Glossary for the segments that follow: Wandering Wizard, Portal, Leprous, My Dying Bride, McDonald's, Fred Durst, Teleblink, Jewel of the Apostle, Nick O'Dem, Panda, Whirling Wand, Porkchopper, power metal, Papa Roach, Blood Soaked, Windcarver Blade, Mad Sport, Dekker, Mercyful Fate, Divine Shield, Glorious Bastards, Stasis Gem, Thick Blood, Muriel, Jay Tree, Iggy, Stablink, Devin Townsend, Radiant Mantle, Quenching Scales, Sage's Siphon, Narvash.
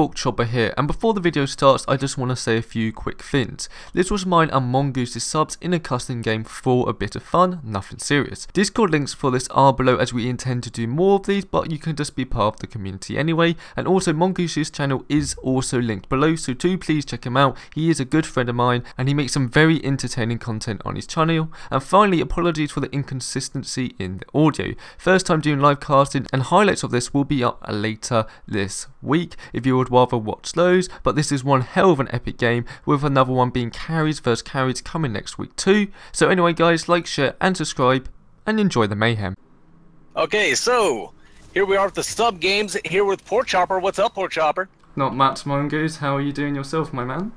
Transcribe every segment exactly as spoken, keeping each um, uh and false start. Porkchopper here, and before the video starts I just want to say a few quick things. This was mine and Mongoose's subs in a custom game for a bit of fun, nothing serious. Discord links for this are below as we intend to do more of these, but you can just be part of the community anyway. And also Mongoose's channel is also linked below, so do please check him out. He is a good friend of mine and he makes some very entertaining content on his channel. And finally, apologies for the inconsistency in the audio. First time doing live casting, and highlights of this will be up later this week if you would rather watch those, but this is one hell of an epic game, with another one being carries versus carries coming next week too. So anyway guys, like, share and subscribe and enjoy the mayhem. Okay, so here we are with the sub games, here with Porkchopper. What's up, Porkchopper? Not much, Mongoose. How are you doing yourself, my man?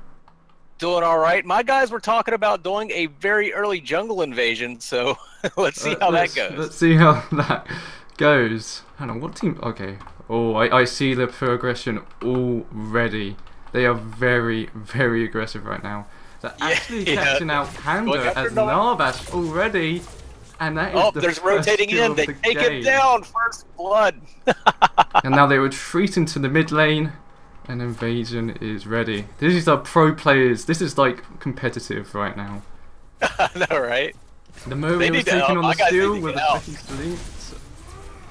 Doing alright. My guys were talking about doing a very early jungle invasion, so let's see uh, how let's, that goes. Let's see how that goes. Hang on, what team? Okay. Oh, I, I see the progression already. They are very, very aggressive right now. They're yeah, actually catching yeah. out Panda as Narvash already. And that is oh, the there's rotating in. They the take game. it down. First blood. And now they were retreating to the mid lane. And invasion is ready. This is our pro players. This is like competitive right now. All right. The Muriel was taking on the Steel with a second delete.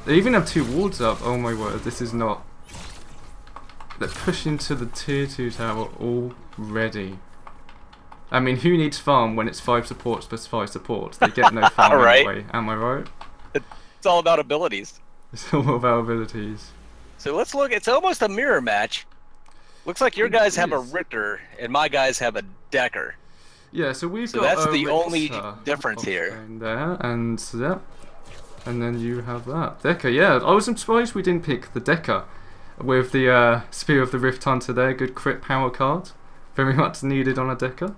They even have two wards up. Oh my word, this is not... They're pushing to the tier two tower already. I mean, who needs farm when it's five supports plus five supports? They get no farm right. anyway, am I right? It's all about abilities. It's all about abilities. So let's look, it's almost a mirror match. Looks like your it guys is. have a Riktor and my guys have a Dekker. Yeah, so we've so got that's a the Riktor only difference here. There, and yeah. And then you have that. Dekker, yeah. I was surprised we didn't pick the Dekker with the uh, Spear of the Rift Hunter there. Good crit power card. Very much needed on a Dekker.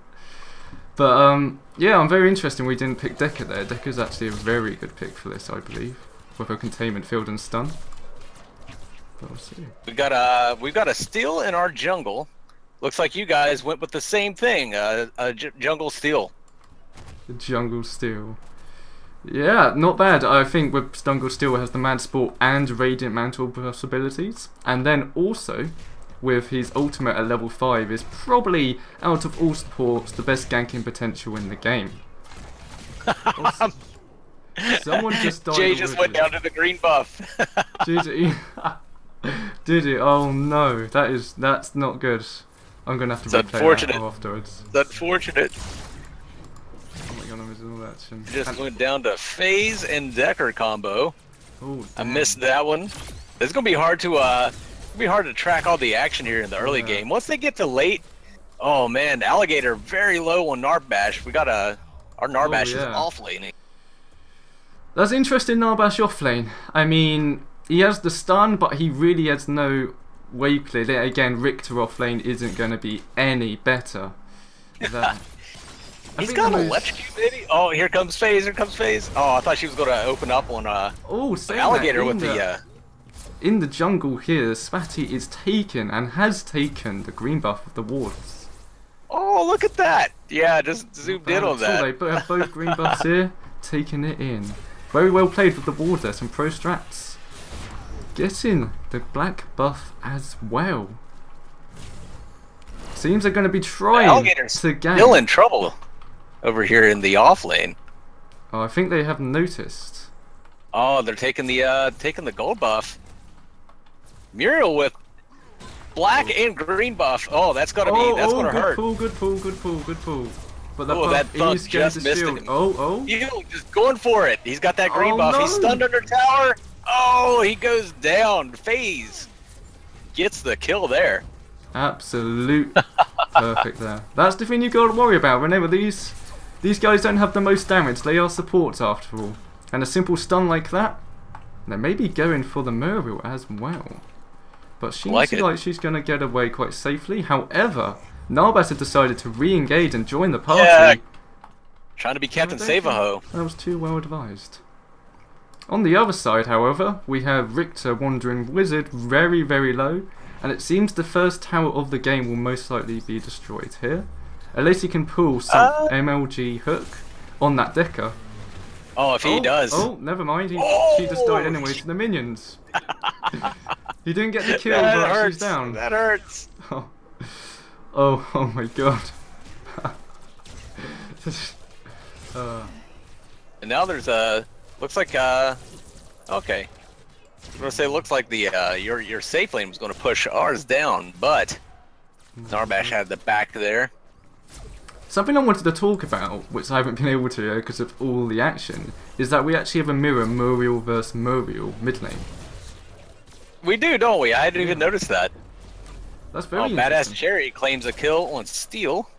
But um, yeah, I'm very interested we didn't pick Dekker there. Dekker's actually a very good pick for this, I believe, with a Containment Field and stun. But we'll see. We got a, we've got a Steel in our jungle. Looks like you guys went with the same thing, uh, a j jungle Steel. The jungle Steel. Yeah, not bad. I think with Jungle Steel has the Mad Sport and Radiant Mantle possibilities. And then also, with his ultimate at level five, is probably, out of all supports, the best ganking potential in the game. Awesome. Someone just died. Jay just went down to the green buff. Did he? Did he? Oh no, that is, that's not good. I'm going to have to it's replay that afterwards. It's unfortunate. Just went down to FaZe and Dekker combo. Ooh, I missed that one. It's gonna be hard to uh, be hard to track all the action here in the early yeah. game. Once they get to late, oh man, Alligator very low on Gnarbash. We got a our Gnarbash oh, yeah. is off lane. That's interesting. Gnarbash off lane. I mean, he has the stun, but he really has no way clear. There again, Riktor off lane isn't going to be any better. Than I He's got an electrocute, maybe? Oh, here comes FaZe, here comes FaZe. Oh, I thought she was going to open up on uh, oh, Alligator that, with the... the uh... In the jungle here, Spatty is taken and has taken the green buff of the wards. Oh, look at that! Yeah, just zoomed in on that. They have both green buffs here, taking it in. Very well played with the ward there, some pro strats. Getting the black buff as well. Seems they're going to be trying Alligator's to gank. Still in trouble. Over here in the off lane. Oh, I think they haven't noticed. Oh, they're taking the uh, taking the gold buff. Muriel with black oh. and green buff. Oh, that's gonna oh, be that's oh, gonna good hurt. Pull, good pull, good pull, good pull. But the oh, buff that buff just missed him. Oh, oh. He's just going for it. He's got that green oh, buff. No. He's stunned under tower. Oh, he goes down. FaZe gets the kill there. Absolute perfect there. That's the thing you've got to worry about. Remember these. These guys don't have the most damage, they are supports after all. And a simple stun like that, they may be going for the Muriel as well. But she like seems it. like she's going to get away quite safely. However, Narvash had decided to re-engage and join the party. Yeah, trying to be Captain Save-a-ho. That was too well advised. On the other side, however, we have Riktor, Wandering Wizard, very, very low. And it seems the first tower of the game will most likely be destroyed here. Unless he can pull some uh, M L G hook on that Dekker. Oh, if he oh, does. Oh, never mind. He, oh, she just died anyway to the minions. You didn't get the kill, that but hurts. She's down. That hurts. Oh, oh, oh my god. uh. And now there's a. Looks like uh. Okay. I'm gonna say looks like the uh, your your safe lane was gonna push ours down, but Gnarbash had the back there. Something I wanted to talk about, which I haven't been able to because of all the action, is that we actually have a mirror Muriel versus Muriel mid lane. We do, don't we? I didn't yeah. even notice that. That's very. Oh, badass Cherry claims a kill on Steel.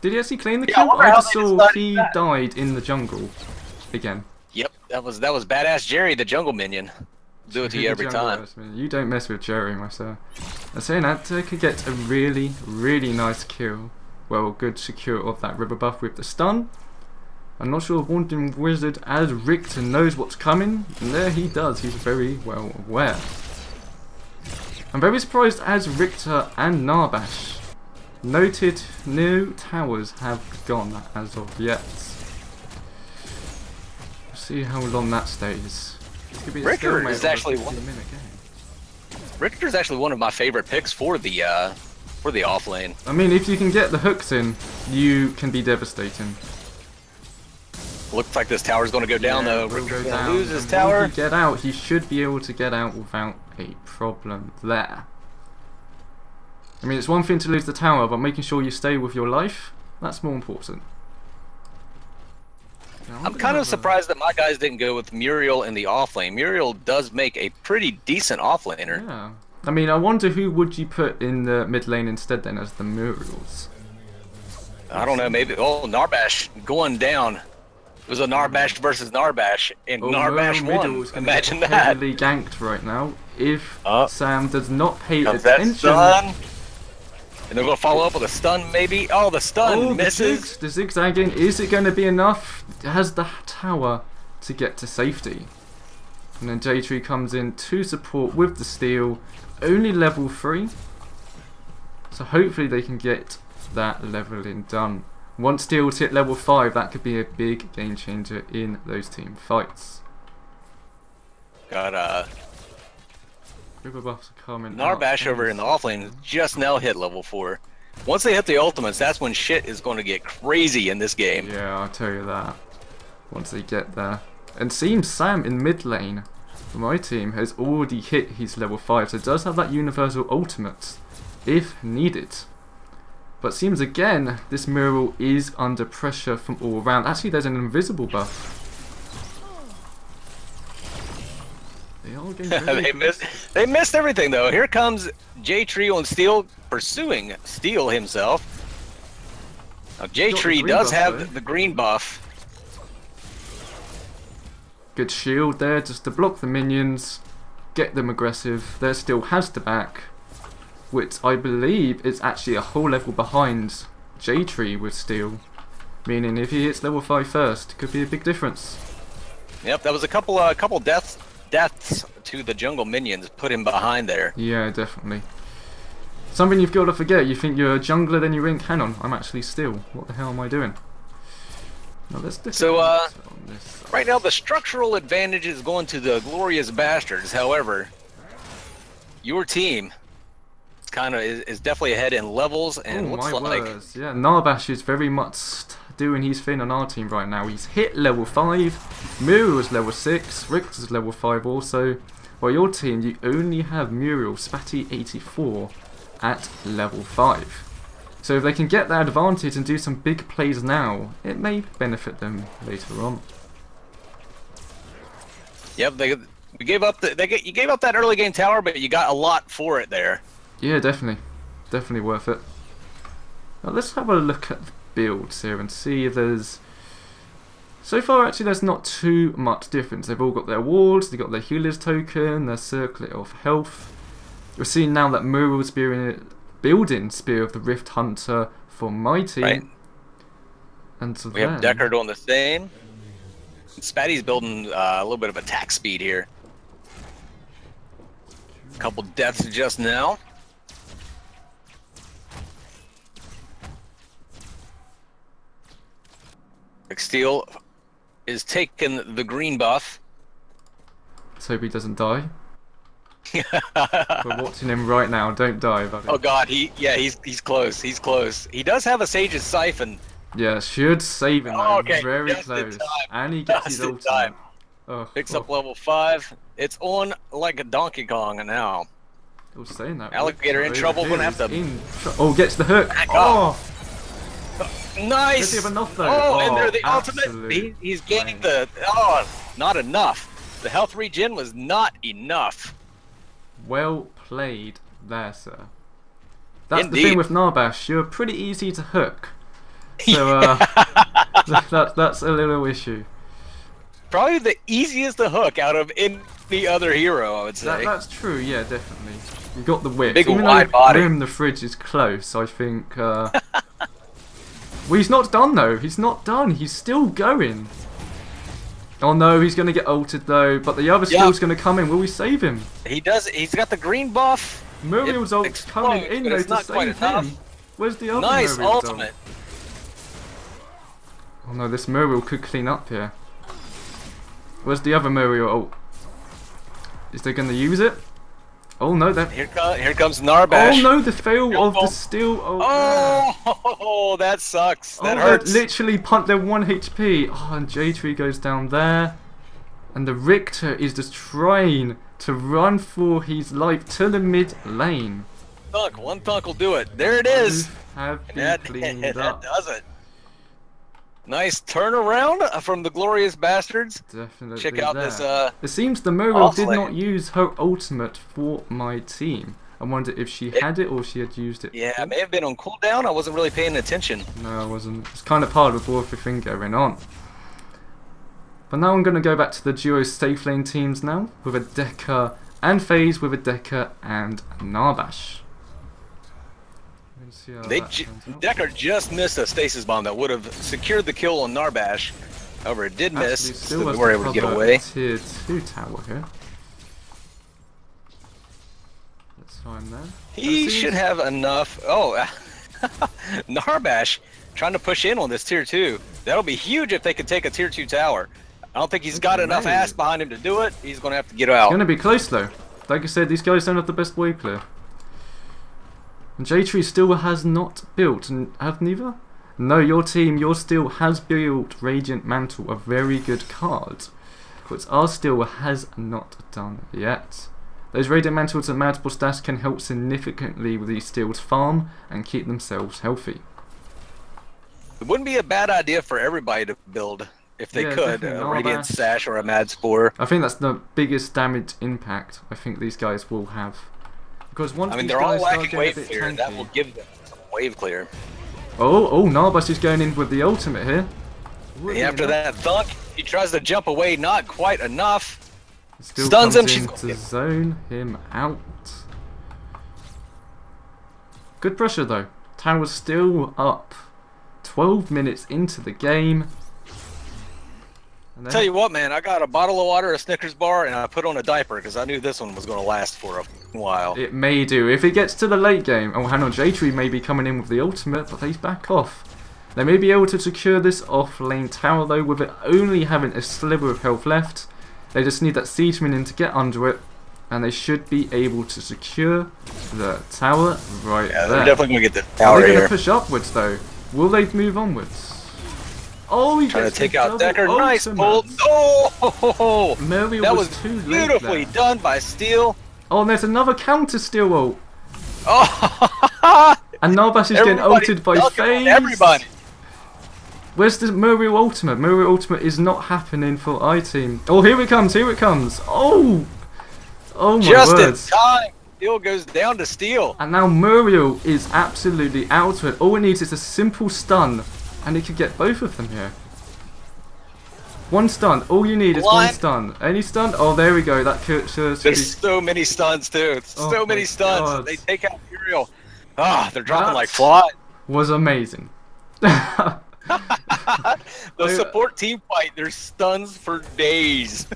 Did he actually claim the yeah, kill? I, I just saw he that. died in the jungle again. Yep, that was that was badass Jerry, the jungle minion. Do it to you every time. You don't mess with Jerry, my sir. And saying that, Dekker gets a really, really nice kill. Well, good secure off that river buff with the stun. I'm not sure if Wandering Wizard as Riktor knows what's coming, and there he does, he's very well aware. I'm very surprised as Riktor and Gnarbash noted no towers have gone as of yet. We'll see how long that stays. Riktor is actually one. Riktor is actually one of my favorite picks for the uh, for the off lane. I mean, if you can get the hooks in, you can be devastating. Looks like this tower is going to go down yeah, though. Riktor's going to lose his tower. Get out. He should be able to get out without a problem there. I mean, it's one thing to lose the tower, but making sure you stay with your life—that's more important. I'm kind of surprised that my guys didn't go with Muriel in the offlane. Muriel does make a pretty decent offlaner. Yeah. I mean, I wonder who would you put in the mid lane instead then as the Muriels? I don't know, maybe... Oh, Gnarbash going down. It was a Gnarbash versus Gnarbash, and oh, Gnarbash won. Imagine that. Heavily ganked right now if uh, Sam does not pay attention. And they're going to follow up with a stun, maybe? Oh, the stun oh, misses! The, zig the zigzagging, is it going to be enough? Has the tower to get to safety? And then Jay Tree comes in to support with the steal. Only level three. So hopefully they can get that leveling done. Once Steel's hit level five, that could be a big game changer in those team fights. Got a... Uh... Gnarbash over in the offlane just now hit level four. Once they hit the ultimates, that's when shit is going to get crazy in this game. Yeah, I'll tell you that. Once they get there. And seems Sam in mid lane, my team, has already hit his level five, so it does have that universal ultimate, if needed. But seems again, this Muriel is under pressure from all around. Actually, there's an invisible buff. they, missed, they missed everything though. Here comes Jay Tree on Steel, pursuing Steel himself. Now, Jay Tree does have though. the green buff. Good shield there just to block the minions, get them aggressive. There Steel has the back, which I believe is actually a whole level behind Jay Tree with Steel. Meaning if he hits level five first, it could be a big difference. Yep, that was a couple, uh, couple deaths. Deaths to the jungle minions put him behind there. Yeah, definitely. Something you've got to forget. You think you're a jungler, then you rank Canon. I'm actually Steel. What the hell am I doing? No, that's so, uh, on this. Right now the structural advantage is going to the Glorious Bastards. However, your team is kind of is, is definitely ahead in levels and oh, looks my like. Words. Yeah, Gnarbash is very much doing his thing on our team right now. He's hit level five, Muriel is level six, Riktor's level five also. While your team, you only have Muriel, Spatty eighty-four, at level five. So if they can get that advantage and do some big plays now, it may benefit them later on. Yep, they we gave up the they you gave up that early game tower, but you got a lot for it there. Yeah, definitely, definitely worth it. Now let's have a look at builds here and see if there's... So far actually there's not too much difference. They've all got their wards, they've got their healer's token, their circlet of health. We're seeing now that Muriel's building Spear of the Rift Hunter for my team. Right. And so we then... have Dekker doing the same. Spatty's building uh, a little bit of attack speed here. A couple deaths just now. Steel is taking the green buff. Let's hope he doesn't die. We're watching him right now. Don't die, buddy. Oh god, he yeah, he's he's close. He's close. He does have a Sage's Siphon. Yeah, should save him. Oh, okay. Very just close. And he gets just his ultimate. Time. Oh, Picks oh. up level five. It's on like a Donkey Kong now. I was saying that. Alligator in trouble. Gonna have to. Oh, gets the hook. Oh. Nice. Does he have enough though? Oh, and they're the ultimate. He, he's gaining the. Oh, not enough. The health regen was not enough. Well played there, sir. That's Indeed. the thing with Gnarbash, you're pretty easy to hook. So uh, that, that's a little issue. Probably the easiest to hook out of any other hero, I would say. That, that's true, yeah, definitely. You've got the whip. Big Even wide body. Even the fridge is close, I think. Uh... well, he's not done, though. He's not done. He's still going. Oh no, he's going to get ulted though, but the other skill's yep. going to come in. Will we save him? He does. He's got the green buff. Muriel's ult coming in though to save him. Where's the other Nice Muriel's ultimate. Ult? Oh no, this Muriel could clean up here. Where's the other Muriel ult? Is they going to use it? Oh no, that. Here, come, here comes Gnarbash. Oh no, the fail Beautiful. of the steel ult. Oh, oh, that sucks. That oh, hurts. That literally pumped their one H P. Oh, and Jay Tree goes down there. And the Riktor is just trying to run for his life to the mid lane. Thunk, one thunk will do it. There it is. Have been that, cleaned that up. does it. Nice turnaround from the Glorious Bastards. Definitely Check out there. this. Uh, it seems the Muriel did not use her ultimate for my team. I wonder if she it, had it or she had used it. Yeah, I may have been on cooldown. I wasn't really paying attention. No, I wasn't. It's kind of hard with all everything going on. But now I'm going to go back to the duo safe lane teams now with a Dekker and FaZe with a Dekker and Gnarbash. They ju Dekker just missed a stasis bomb that would have secured the kill on Gnarbash. However, it did Actually, miss, so we were able to get away. Tier two tower here. That's fine then. He That's should easy. have enough. Oh, Gnarbash trying to push in on this tier two. That'll be huge if they could take a tier two tower. I don't think he's That's got amazing. enough ass behind him to do it. He's gonna have to get out. It's gonna be close though. Like I said, these guys don't have the best wave clear. And Jay Tree still has not built, and have neither? No, your team, your Steel has built Radiant Mantle, a very good card, which our Steel has not done yet. Those Radiant Mantles and Mad Sport can help significantly with these Steel's farm and keep themselves healthy. It wouldn't be a bad idea for everybody to build, if they yeah, could, a Radiant Sash or a Mad Sport. I think that's the biggest damage impact I think these guys will have. Because once I mean, they're all lacking wave clear, tanky, and that will give them some wave clear. Oh, oh, Gnarbash is going in with the ultimate here. Really after nice. that thunk, he tries to jump away, not quite enough. Still Stuns him. She's to zone him out. Good pressure though. Tower's still up. Twelve minutes into the game. Then, tell you what, man, I got a bottle of water, a Snickers bar, and I put on a diaper because I knew this one was going to last for a while. It may do. If it gets to the late game, oh, hang on, Jay Tree may be coming in with the ultimate, but they back off. They may be able to secure this off lane tower, though, with it only having a sliver of health left. They just need that Siege minion to get under it, and they should be able to secure the tower right yeah, there. They're definitely going to get the tower. They're going to push upwards, though. Will they move onwards? Oh, he trying to take out Dekker. Nice pull. Oh, ho, ho, ho. That was, was too beautifully late done by Steel. Oh, and there's another counter Steel ult. Oh, and Gnarbash is getting ulted by FaZe. Everybody. Where's the Muriel ultimate? Muriel ultimate is not happening for I-Team. Oh, here it comes. Here it comes. Oh, oh my Just words. in time. Steel goes down to Steel. And now Muriel is absolutely out of it. All it needs is a simple stun. And it could get both of them here. One stun. All you need is Blind. one stun. Any stun? Oh, there we go. That could. Sure, sure. There's so many stuns, dude. Oh so many stuns. God. They take out Muriel. Ah, oh, they're dropping that like flies. Was amazing. The support team fight. There's stuns for days.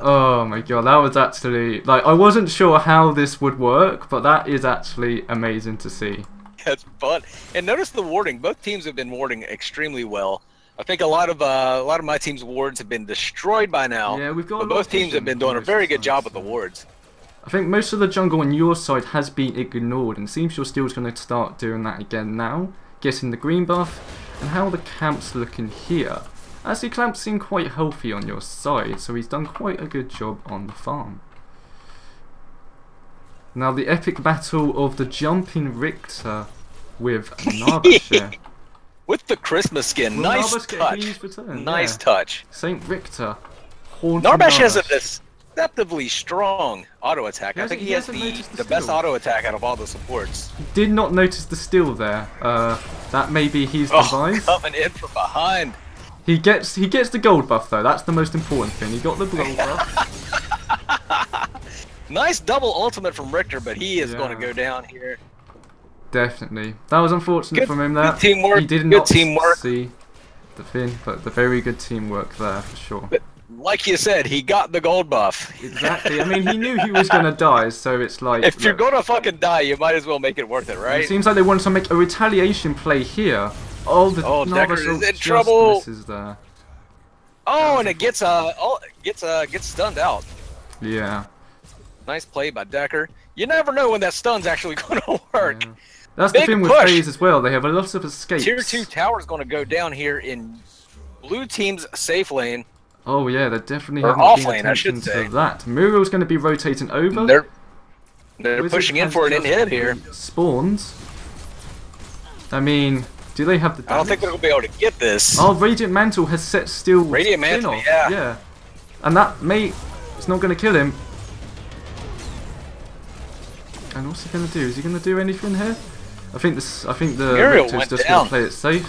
Oh my god, that was actually like I wasn't sure how this would work, but that is actually amazing to see. That's fun. And notice the warding. Both teams have been warding extremely well. I think a lot of uh, a lot of my team's wards have been destroyed by now. Yeah, we've got. But both teams have been doing a very good job with the wards. I think most of the jungle on your side has been ignored, and it seems your Steel's going to start doing that again now, getting the green buff. And how are the camps looking here? Actually, Clamp's seem quite healthy on your side, so he's done quite a good job on the farm. Now the epic battle of the jumping Riktor with Gnarbash. With the Christmas skin, well, nice touch. Return, nice yeah. touch. Saint Riktor. Narvash has a deceptively strong auto attack. I think he, he has the, the, the best auto attack out of all the supports. Did not notice the steal there. Uh, that maybe he's oh, devised. Coming in from behind. He gets he gets the gold buff though. That's the most important thing. He got the gold buff. Nice double ultimate from Riktor, but he is yeah. going to go down here. Definitely. That was unfortunate good, from him there. Good teamwork. He did not good teamwork. see the thing, but the very good teamwork there for sure. But like you said, he got the gold buff. Exactly. I mean, he knew he was going to die, so it's like... If you're going to fucking die, you might as well make it worth it, right? It seems like they wanted to make a retaliation play here. Oh, the oh, Dekker is in trouble. Is there. Oh, and it gets uh, oh, gets uh, gets stunned out. Yeah. Nice play by Dekker. You never know when that stun's actually going to work. Yeah. That's Big the thing push. with FaZe as well. They have a lot of escapes. Tier two tower is going to go down here in blue team's safe lane. Oh yeah, they're definitely or haven't off lane, I should say. To that. Muriel's going to be rotating over. They're they're Wizard pushing in for an in hit here. Spawns. I mean, do they have the damage? I don't think they're going to be able to get this. Oh, Radiant Mantle has set Steel. Radiant Mantle, off. yeah, yeah. And that mate, it's not going to kill him. And what's he going to do? Is he going to do anything here? I think this. I think the Riktor's just going to play it safe.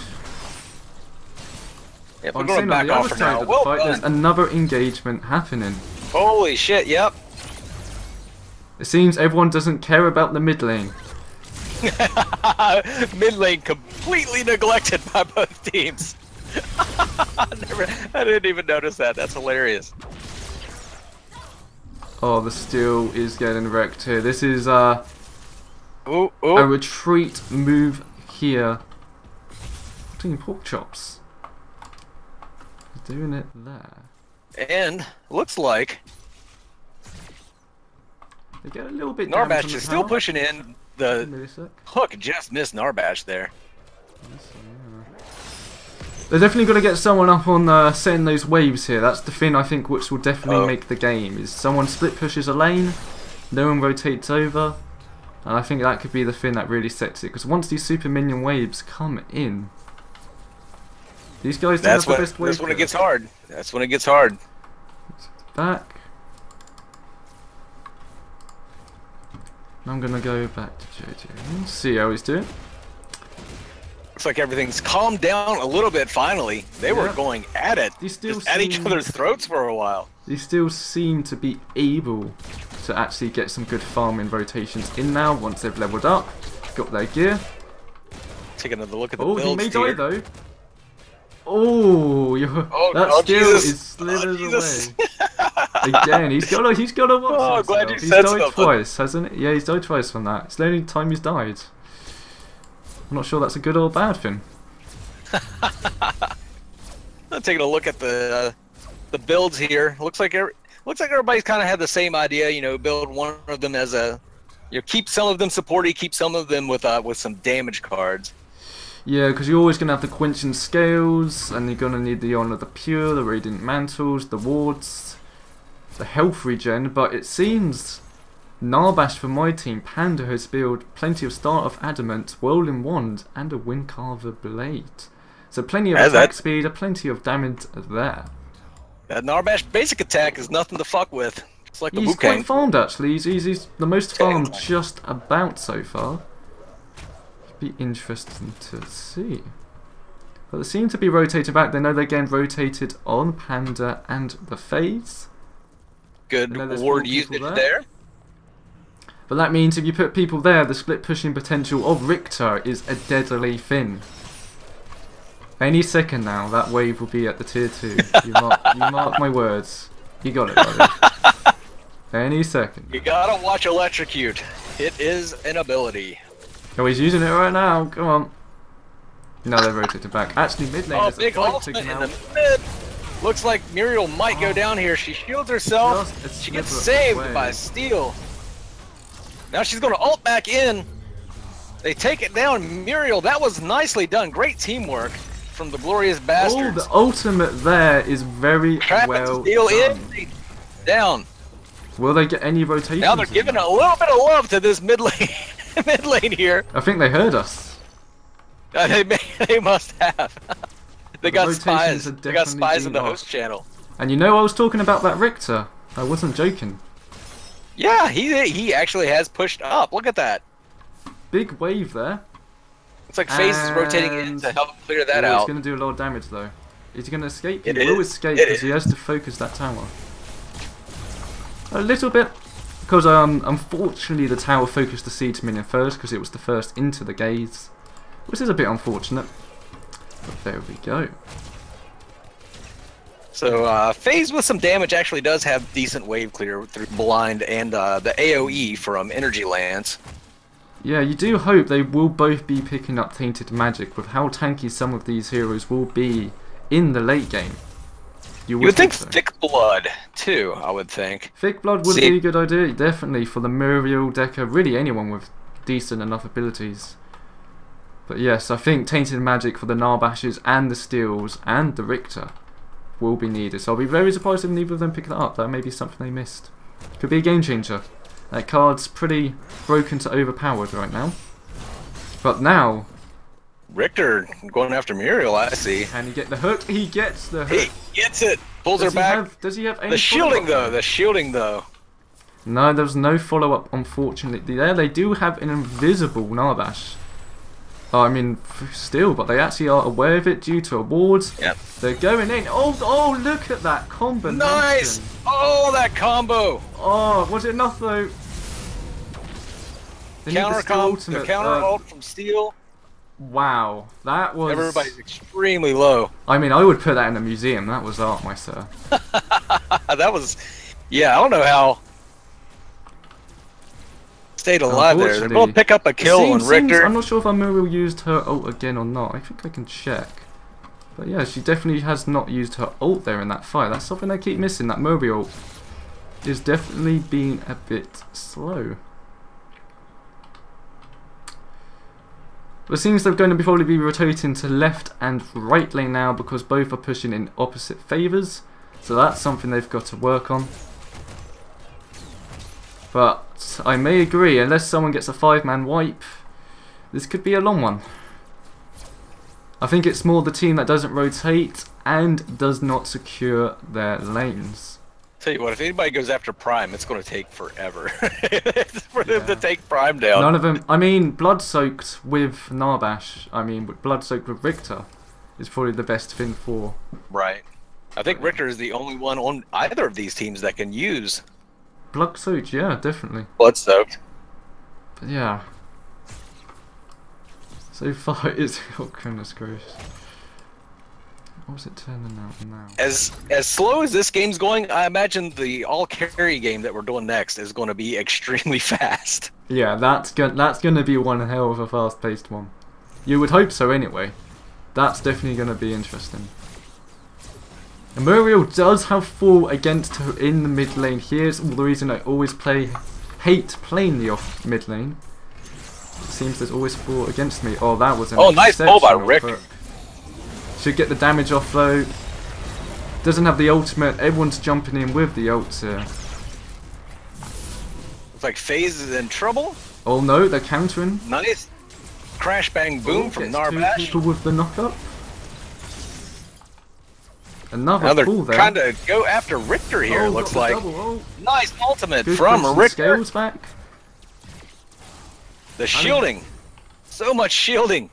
Yeah, we're going back off for now. Well done. There's another engagement happening. Holy shit! Yep. It seems everyone doesn't care about the mid lane. Mid lane completely neglected by both teams. Never, I didn't even notice that. That's hilarious. Oh, the Steel is getting wrecked here. This is uh, ooh, ooh. a retreat move here. Team Porkchops. Doing it there. And looks like they get a little bit. Narvash is still pushing in. The hook just missed Narvash there. They're definitely going to get someone up on uh, setting those waves here. That's the thing I think which will definitely oh. make the game. Is someone split pushes a lane, no one rotates over. And I think that could be the thing that really sets it. Because once these super minion waves come in, these guys don't have the best wave. That's when it gets hard. That's when it gets hard. Back. I'm going to go back to J J. See how he's doing. Looks like everything's calmed down a little bit finally. They yeah. were going at it, just seem, at each other's throats for a while. They still seem to be able to actually get some good farming rotations in now once they've leveled up, got their gear. Take another look at the builds. Oh, he may die though. Oh, you're, oh that oh, Steel Jesus. is slithered oh, away. Again, he's got a, he's got a watch oh, himself. Glad you he's said died something. twice, hasn't he? Yeah, he's died twice from that. It's the only time he's died. I'm not sure that's a good or bad thing. I'm taking a look at the uh, the builds here. Looks like every, looks like everybody's kind of had the same idea. You know, build one of them as a, you know, keep some of them supporty, keep some of them with uh, with some damage cards. Yeah, because you're always going to have the Quenching Scales, and you're going to need the Honor of the Pure, the Radiant Mantles, the Wards, the Health Regen, but it seems Narvash for my team, Panda has built plenty of Start of Adamant, Whirling Wand, and a Windcarver Blade. So plenty of yeah, attack that, speed, and plenty of damage there. That Narvash basic attack is nothing to fuck with. It's like the He's quite farmed actually, he's, he's, he's the most farmed just about so far. Be interesting to see. But they seem to be rotated back. They know they're getting rotated on Panda and the FaZe. Good ward usage there. there. But that means if you put people there, the split pushing potential of Riktor is a deadly thing. Any second now, that wave will be at the tier two. You mark, you mark my words. You got it, buddy. Any second. You gotta watch Electrocute. It is an ability. Oh, he's using it right now. Come on. No, they rotated back. Actually, mid lane. Oh, big ultimate in the mid. Looks like Muriel might oh. go down here. She shields herself. She gets saved away. by Steel. Now she's going to ult back in. They take it down. Muriel, that was nicely done. Great teamwork from the Glorious Bastards. Oh, the ultimate there is very Trap well Steel done. In. Down. Will they get any rotation? Now they're giving a little bit of love to this mid lane, mid lane here. I think they heard us. Uh, they, may, they must have. They, the got spies. They got spies in the host channel. And you know I was talking about that Riktor. I wasn't joking. Yeah, he he actually has pushed up. Look at that. Big wave there. It's like FaZe is rotating in to help clear that out. He's going to do a lot of damage though. Is he going to escape? He will escape because he has to focus that tower. A little bit, because um, unfortunately the tower focused the siege minion first because it was the first into the gaze, which is a bit unfortunate. But there we go. So uh, FaZe with some damage actually does have decent wave clear through blind and uh, the A O E from energy lands. Yeah, you do hope they will both be picking up Tainted Magic with how tanky some of these heroes will be in the late game. You would, you would think, think so. Thick Blood, too, I would think. Thick Blood would See, be a good idea, definitely, for the Muriel, Dekker, really anyone with decent enough abilities. But yes, I think Tainted Magic for the Gnarbashes and the Steels and the Riktor will be needed. So I'll be very surprised if neither of them pick that up. That may be something they missed. Could be a game changer. That card's pretty broken to overpowered right now. But now... Riktor going after Muriel, I see. Can he get the hook? He gets the hook. He gets it. Pulls does her back. Have, does he have any The shielding though, the shielding though. No, there's no follow-up unfortunately. There they do have an invisible Narvash. Oh, I mean, still, but they actually are aware of it due to awards. Yep. They're going in. Oh, oh, look at that combo. Nice. Oh, that combo. Oh, was it enough though? They counter combo. The counter uh, ult from Steel. Wow, that was... Everybody's extremely low. I mean, I would put that in a museum. That was art, my sir. That was... Yeah, I don't know how... Stayed alive there. They're going to pick up a kill on Riktor. I'm not sure if Muriel used her ult again or not. I think I can check. But yeah, she definitely has not used her ult there in that fight. That's something I keep missing. That Muriel is definitely being a bit slow. It seems they're going to be probably be rotating to left and right lane now because both are pushing in opposite favours. So that's something they've got to work on. But I may agree, unless someone gets a five-man wipe, this could be a long one. I think it's more the team that doesn't rotate and does not secure their lanes. Tell you what, if anybody goes after Prime, it's going to take forever for them yeah. to take Prime down. None of them. I mean, Blood Soaked with Gnarbash. I mean, Blood Soaked with Riktor is probably the best thing for. Right. I think Riktor is the only one on either of these teams that can use Blood Soaked. Yeah, definitely. Blood Soaked. But yeah. So far, it's oh goodness gracious. What's it turning out now? As as slow as this game's going, I imagine the all carry game that we're doing next is going to be extremely fast. Yeah, that's go that's going to be one hell of a fast paced one. You would hope so, anyway. That's definitely going to be interesting. And Muriel does have fall against her in the mid lane. Here's the reason I always play hate playing the off mid lane. It seems there's always fall against me. Oh, that was an oh nice ball by Riktor. Should get the damage off though. Doesn't have the ultimate. Everyone's jumping in with the ult here. Looks like FaZe is in trouble. Oh no, they're countering. Nice. Crash bang boom oh, from Narvash. Two people with the knockup. Another now pull there. Trying to go after Riktor here. Oh, looks like. Oh. Nice ultimate Good from Riktor. Scales back. The shielding. I mean, so much shielding.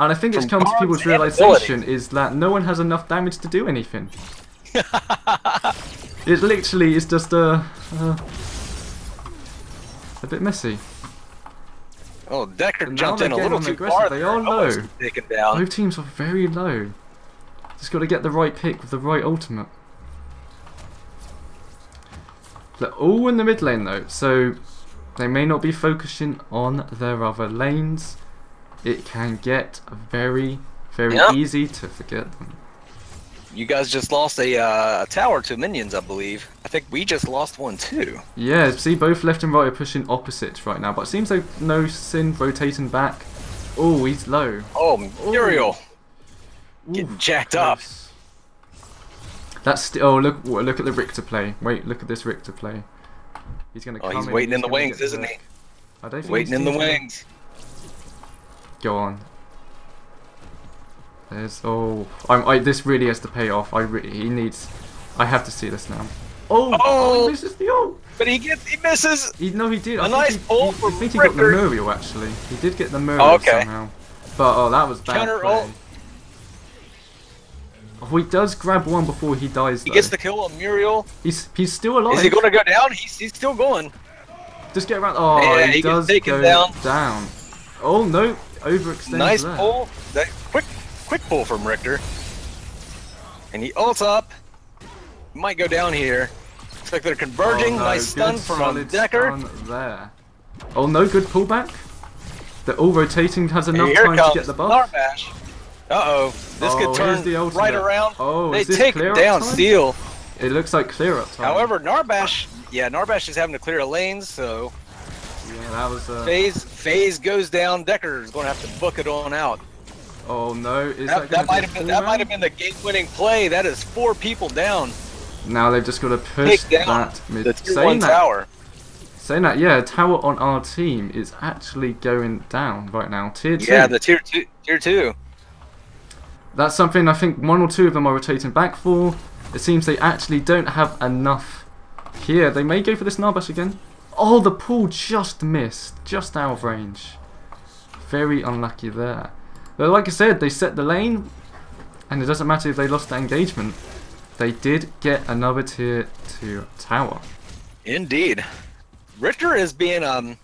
And I think it's come to people's realisation is that no one has enough damage to do anything. It literally is just a, a, a bit messy. Oh, Dekker jumped in a little too far. They are low. Both teams are very low. Just got to get the right pick with the right ultimate. They're all in the mid lane though, so they may not be focusing on their other lanes. It can get very, very yep. easy to forget them. you guys just lost a uh, tower to minions, I believe. I think we just lost one too. Yeah, see, both left and right are pushing opposite right now, but it seems like no Sin rotating back. Oh, he's low. Oh, Muriel. Ooh. Getting Ooh, jacked close. up. That's oh, look look at the Riktor play. Wait, look at this Riktor play. He's going to oh, come he's in. waiting he's in the wings, isn't he? I don't think waiting in the wings. Go on. There's oh, I'm, I this really has to pay off. I really he needs. I have to see this now. Oh, oh he misses the ult. But he gets he misses. He, no, he did. A I nice ult from Riktor. I think he got the Muriel actually. He did get the Muriel oh, okay. somehow. But oh, that was bad. Counter play. ult. Oh, he does grab one before he dies. He though. gets the kill on Muriel. He's he's still alive. Is he gonna go down? He's he's still going. Just get around. Oh, yeah, he, he does go down. down. Oh no, overextends. Nice there. pull. That quick. Quick pull from Riktor, and he ults up. Might go down here. Looks like they're converging. Oh, no. Nice stun good from Dekker. Stun there. Oh no, good pullback. They're all rotating. Has enough here time comes to get the buff. Narvash. Uh oh, this oh, could turn the right around. Oh, they is this take clear down time? Steel. It looks like clear up time. However, Gnarbash, yeah, Gnarbash is having to clear a lane, so yeah, that was. Uh... FaZe FaZe goes down. Dekker is going to have to book it on out. Oh no! Is that, that, that might have been that might have been the game-winning play. That is four people down. Now they've just got to push down that mid. The tier one tower. Saying that, yeah, tower on our team is actually going down right now. Tier two. Yeah, the tier two. Tier two. That's something I think one or two of them are rotating back for. It seems they actually don't have enough here. They may go for this Narbash again. Oh, the pull just missed, just out of range. Very unlucky there. But like I said, they set the lane, and it doesn't matter if they lost that engagement. They did get another tier two tower. Indeed, Riktor is being um,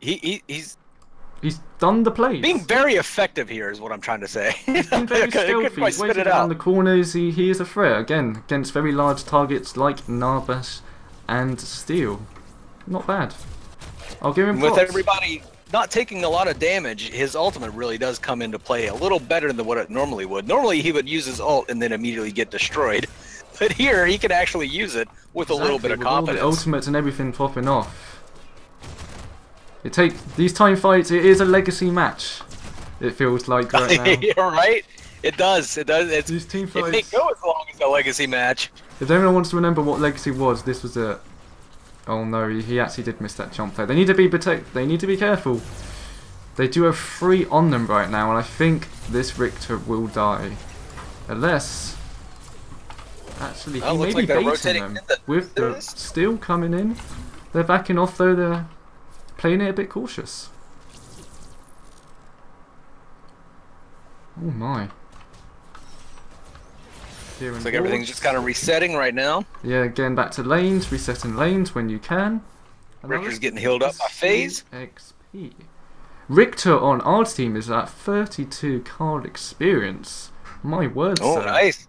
he, he he's he's done the play. Being very effective here is what I'm trying to say. He's been very stealthy. He's waiting around the corners. He he is a threat again against very large targets like Gnarbash and Steel. Not bad. I'll give him props. With everybody not taking a lot of damage, his ultimate really does come into play a little better than what it normally would. Normally he would use his ult and then immediately get destroyed, but here he can actually use it with exactly, a little bit of confidence. All the ultimates and everything popping off. It takes these time fights. It is a legacy match. It feels like right now. You're right. It does. It does. It's, these team fights. It didn't go as long as a legacy match. If anyone wants to remember what legacy was, this was it. Oh no, he actually did miss that jump there. They need to be protect. They need to be careful. They do have three on them right now, and I think this Riktor will die, unless actually he may be baiting them with the Steel coming in. They're backing off though. They're playing it a bit cautious. Oh my. Looks like everything's just kind of resetting right now. Yeah, again back to lanes, resetting lanes when you can. Riktor's getting healed up by FaZe. X P. Riktor on our team is at thirty-two card experience. My word, oh, sir. Nice.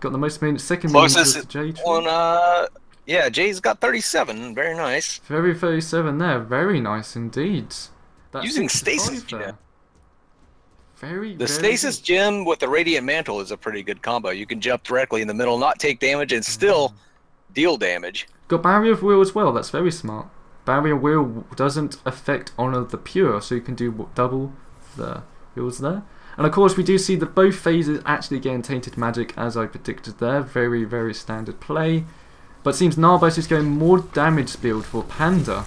Got the most minutes, second closest minutes to Jay Tree. On, uh, yeah, Jay's got thirty-seven. Very nice. Very thirty-seven there. Very nice indeed. That's using Stasis Gem. Very, the very Stasis Gem with the Radiant Mantle is a pretty good combo. You can jump directly in the middle, not take damage, and still deal damage. Got Barrier of Wheel as well. That's very smart. Barrier of Wheel doesn't affect Honor the Pure, so you can do double the heals there. And of course, we do see that both FaZes actually getting Tainted Magic, as I predicted there. Very, very standard play. But it seems Gnarbash is going more damage build for Panda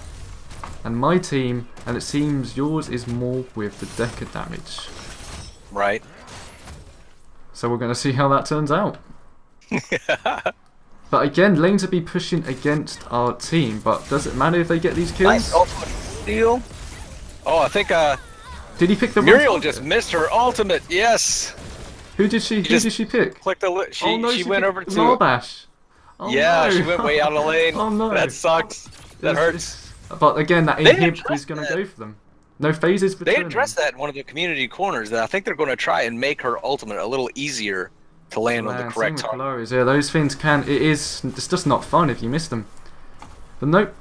and my team, and it seems yours is more with the Dekker damage. Right. So we're going to see how that turns out. But again, lanes will be pushing against our team, but does it matter if they get these kills? Nice ultimate steal. Oh, I think uh did he pick the Muriel just missed her ultimate. Yes. Who did she, she who did she pick? Clicked the she oh, no, she, she went over to Gnarbash. Oh, yeah, no. She went way out of the lane. Oh no. That sucks. That it's, hurts. It's, but again, that inhib is going to go for them. No FaZes. They addressed that in one of the community corners. That I think they're going to try and make her ultimate a little easier to land on the correct target. Yeah, those things can. It is. It's just not fun if you miss them. But nope.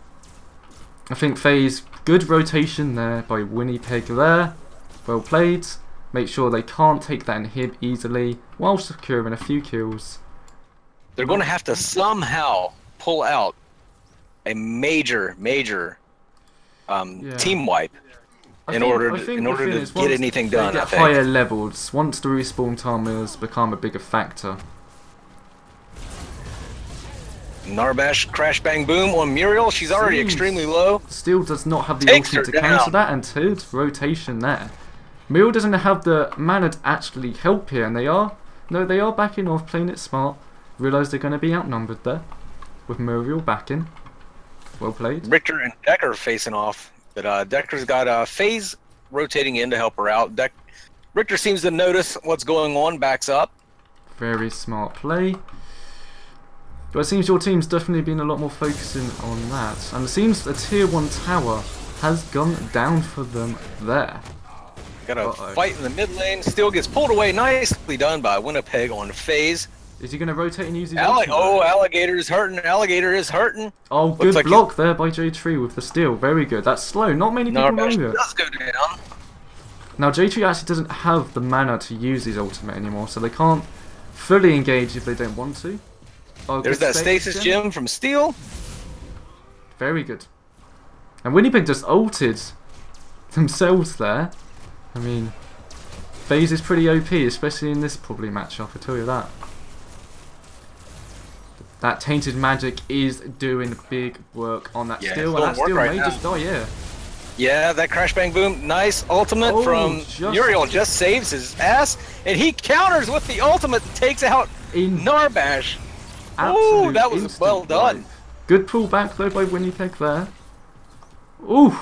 I think FaZe. Good rotation there by Winnipeg there. Well played. Make sure they can't take that inhib easily while securing a few kills. They're going to have to somehow pull out a major, major um, yeah. team wipe in, think, order to, in order to get anything done. Get I think. Higher levels once the respawn timers become a bigger factor. Gnarbash crash bang boom on Muriel. She's already Jeez. extremely low. Steel does not have the Takes ulti to down. counter that, and third rotation there. Muriel doesn't have the mana to actually help here, and they are no, they are backing off, playing it smart. Realise they're going to be outnumbered there, with Muriel backing. Well played. Riktor and Dekker facing off, but uh, Dekker's got uh, FaZe rotating in to help her out. Dek Riktor seems to notice what's going on, backs up. Very smart play. But it seems your team's definitely been a lot more focusing on that. And it seems a tier one tower has gone down for them there. Got a Uh-oh. fight in the mid lane. Steel gets pulled away. Nicely done by Winnipeg on FaZe. Is he going to rotate and use his Alli Oh, Alligator is hurting. Alligator is hurting. Oh, Looks good like block there by Jay Tree with the steal. Very good. That's slow. Not many people know it. Does go down. Now, Jay Tree actually doesn't have the mana to use his ultimate anymore, so they can't fully engage if they don't want to. Oh, there's that Stasis Gem from Steel. Very good. And Winnipeg just ulted themselves there. I mean, FaZe is pretty O P, especially in this probably matchup, I'll tell you that. That Tainted Magic is doing big work on that yeah, Steel, and that Steel right may now. just die, yeah. Yeah, that crash bang boom, nice ultimate oh, from just Muriel just saves his ass, and he counters with the ultimate that takes out in Gnarbash. Oh, that was well done. Life. Good pullback though by Winnipeg there. Ooh,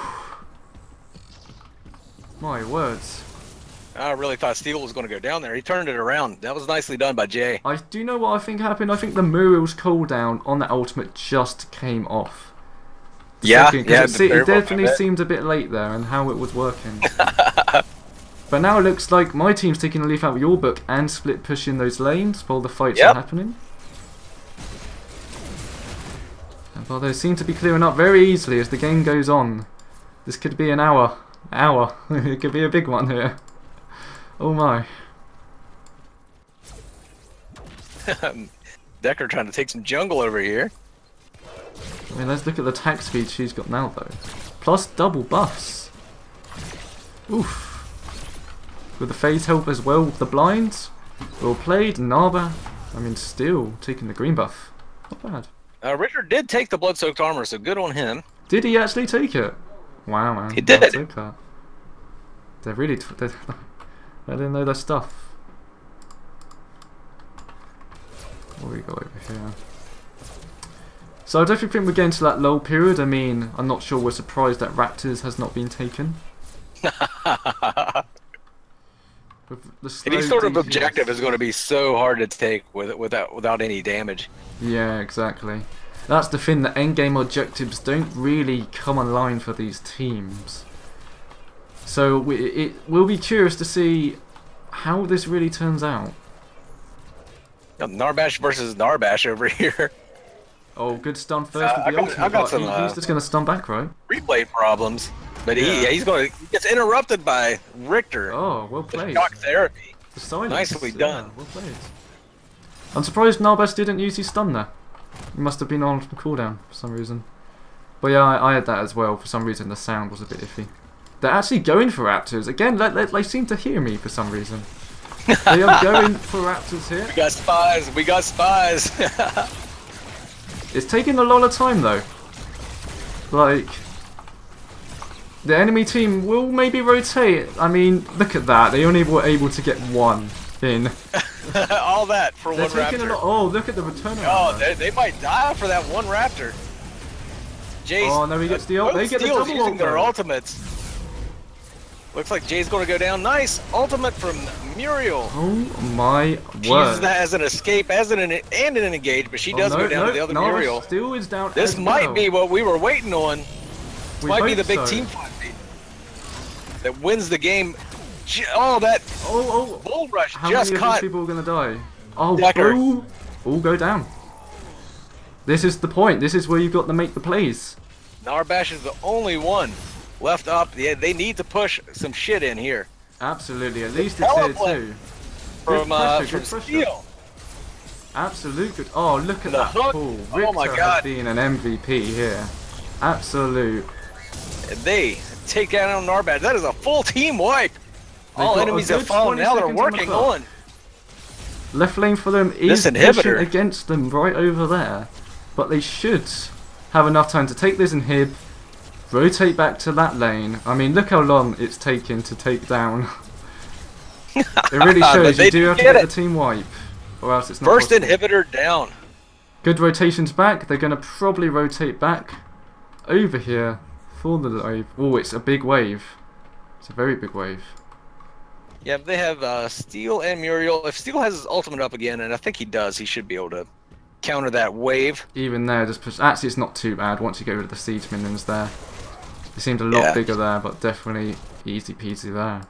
my words. I really thought Steel was going to go down there. He turned it around. That was nicely done by Jay. I do know what I think happened. I think the Muriel's cooldown on that ultimate just came off. The yeah, second, yeah. It, it definitely well seemed a bit late there, and how it was working. But now it looks like my team's taking a leaf out of your book and split pushing those lanes while the fights yep. are happening. Well, they seem to be clearing up very easily as the game goes on. This could be an hour. Hour. It could be a big one here. Oh my. Dekker trying to take some jungle over here. I mean, let's look at the attack speed she's got now, though. Plus double buffs. Oof. With the FaZe help as well with the blinds. Well played. Narva. I mean, Steel taking the green buff. Not bad. Uh, Riktor did take the Blood Soaked Armor, so good on him. Did he actually take it? Wow, man. He did. That. They're really... They're, I didn't know their stuff. What do we got over here? So I definitely think we're getting to that lull period. I mean, I'm not sure we're surprised that Raptors has not been taken. Any sort of objective is going to be so hard to take with, without, without any damage. Yeah, exactly. That's the thing, that endgame objectives don't really come online for these teams. So we, it, we'll be curious to see how this really turns out. Yeah, Gnarbash versus Gnarbash over here. Oh, good stun first uh, with the I got, ultimate. I got some, uh, he's just going to stun back, right? Replay problems. But yeah. He, yeah, he's going to, he gets interrupted by Riktor. Oh, well played. The shock therapy. The silence. Nicely done. Yeah, well played. I'm surprised Gnarbash didn't use his stun there. He must have been on cooldown for some reason. But yeah, I, I had that as well. For some reason, the sound was a bit iffy. They're actually going for Raptors. Again, they, they, they seem to hear me for some reason. They are going for Raptors here. We got spies. We got spies. It's taking a lot of time, though. Like... The enemy team will maybe rotate. I mean, look at that. They only were able to get one in. All that for They're one raptor. A lot. Oh, look at the return. Oh, they, they might die for that one raptor. Jay's, oh, no, he gets the ult. They get the double using ult, their ultimates. Looks like Jay's going to go down. Nice ultimate from Muriel. Oh, my word. She uses that as an escape as an, and an engage, but she does oh, no, go down no, to the other no, Muriel. Steel is down this might well. be what we were waiting on. This might be the big so. team fight that wins the game. Oh, that oh, oh. bull rush How just many caught. Of these people are gonna die? Oh, Dekker. All go down. This is the point. This is where you've got to make the plays. Gnarbash is the only one left up. Yeah, they need to push some shit in here. Absolutely. At least it's here too. Good from, uh, pressure, good from pressure. Steel. Absolute good. Oh, look at that pull. Riktor has been an M V P here. Absolute. They take down Gnarbash. That is a full team wipe. They've All enemies have fallen. Now they're working on. Left lane for them is pushing against them right over there. But they should have enough time to take this and inhib, rotate back to that lane. I mean, look how long it's taken to take down. It really shows you do have to get it. the team wipe. Or else it's not First possible. Inhibitor down. Good rotations back. They're going to probably rotate back over here for the wave. Oh, it's a big wave. It's a very big wave. Yeah, they have uh, Steel and Muriel. If Steel has his ultimate up again, and I think he does, he should be able to counter that wave. Even there, just push. Actually, it's not too bad once you get rid of the siege minions there. They seemed a lot yeah. bigger there, but definitely easy peasy there.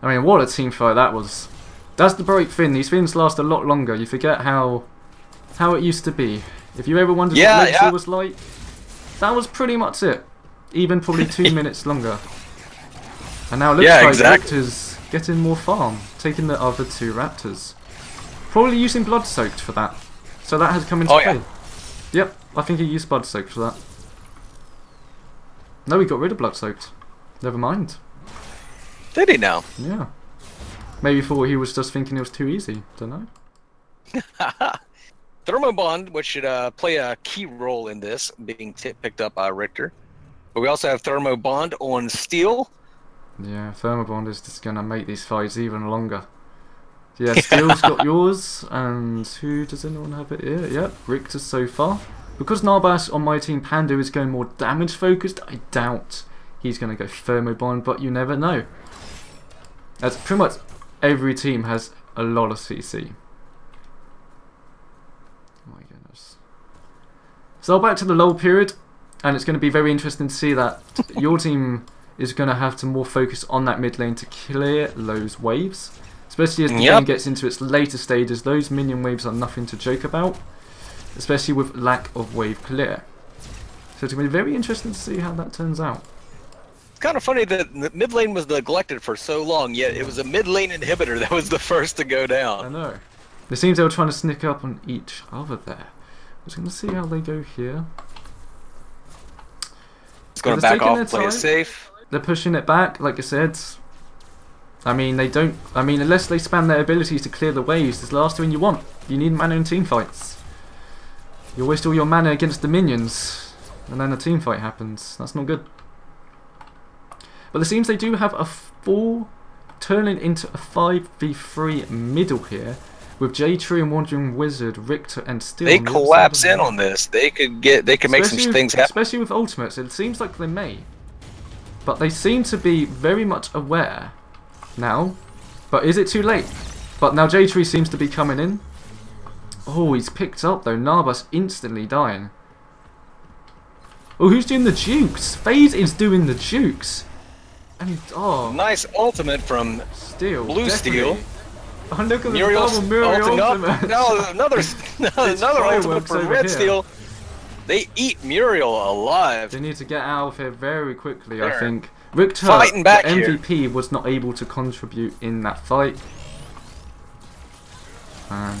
I mean, what a team fight that was. That's the break fin. These fins last a lot longer. You forget how how it used to be. If you ever wondered yeah, what Lexi yeah. was like, that was pretty much it. Even probably two minutes longer. And now it looks yeah, like exactly. Raptors getting more farm, taking the other two Raptors. Probably using Blood Soaked for that. So that has come into oh, play. Yeah. Yep, I think he used Blood Soaked for that. No, he got rid of Blood Soaked. Never mind. Did he now? Yeah. Maybe thought he was just thinking it was too easy. Don't know. Thermobond, which should uh, play a key role in this, being picked up by Riktor. But we also have Thermobond on Steel. Yeah, Thermobond is just going to make these fights even longer. Yeah, Steel's got yours, and who does anyone have it here? Yep, Riktor so far. Because Gnarbash on my team, Panda is going more damage focused, I doubt he's going to go Thermobond, but you never know. That's pretty much... Every team has a lot of C C. Oh my goodness. So back to the lull period, and it's going to be very interesting to see that your team is going to have to more focus on that mid lane to clear those waves. Especially as the yep. game gets into its later stages, those minion waves are nothing to joke about. Especially with lack of wave clear. So it's going to be very interesting to see how that turns out. It's kind of funny that the mid lane was neglected for so long, yet it was a mid lane inhibitor that was the first to go down. I know. It seems they were trying to sneak up on each other there. I'm just going to see how they go here. It's going to back off, play it safe. They're pushing it back, like I said. I mean, they don't. I mean, unless they spam their abilities to clear the waves, it's the last thing you want. You need mana in teamfights. You waste all your mana against the minions, and then a teamfight happens. That's not good. But it seems they do have a four turning into a five v three middle here with Jay Tree and Wandering Wizard, Riktor and Steel. They collapse in on this. They could get they could make some things happen. Especially with ultimates, it seems like they may. But they seem to be very much aware now. But is it too late? But now Jay Tree seems to be coming in. Oh, he's picked up though, Gnarbash instantly dying. Oh, who's doing the jukes? FaZe is doing the jukes. And, oh, nice ultimate from Steel, Blue definitely. Steel. Oh, look at Muriel's the double Muriel ultimate. No, another, no, another ultimate from Red here. Steel. They eat Muriel alive. They need to get out of here very quickly, there. I think. Riktor, Fighting back the M V P, here. was not able to contribute in that fight. And,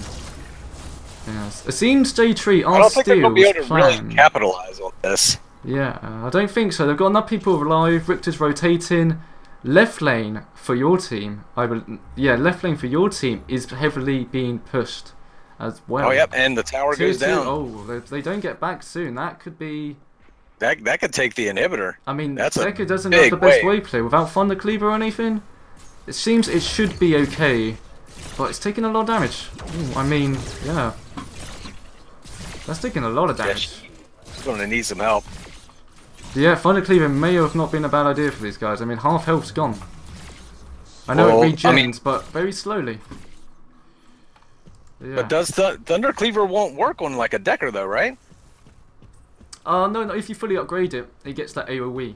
yes. It seems Jay Tree on Steel's I don't think they're going to be able to plan. really capitalize on this. Yeah, uh, I don't think so. They've got enough people alive. Riktor's rotating. Left lane for your team. I will, yeah, left lane for your team is heavily being pushed as well. Oh, yep, and the tower two, goes two. down. Oh, they, they don't get back soon. That could be... That that could take the inhibitor. I mean, Dekker doesn't have the best way play without Thunder Cleaver or anything. It seems it should be okay, but it's taking a lot of damage. Ooh, I mean, yeah. That's taking a lot of damage. It's going to need some help. Yeah, Thunder Cleaver may have not been a bad idea for these guys. I mean, half health's gone. I know well, it regens, I mean, but very slowly. Yeah. But does th Thunder Cleaver won't work on like a Dekker though, right? Uh, no, no, if you fully upgrade it, it gets that AoE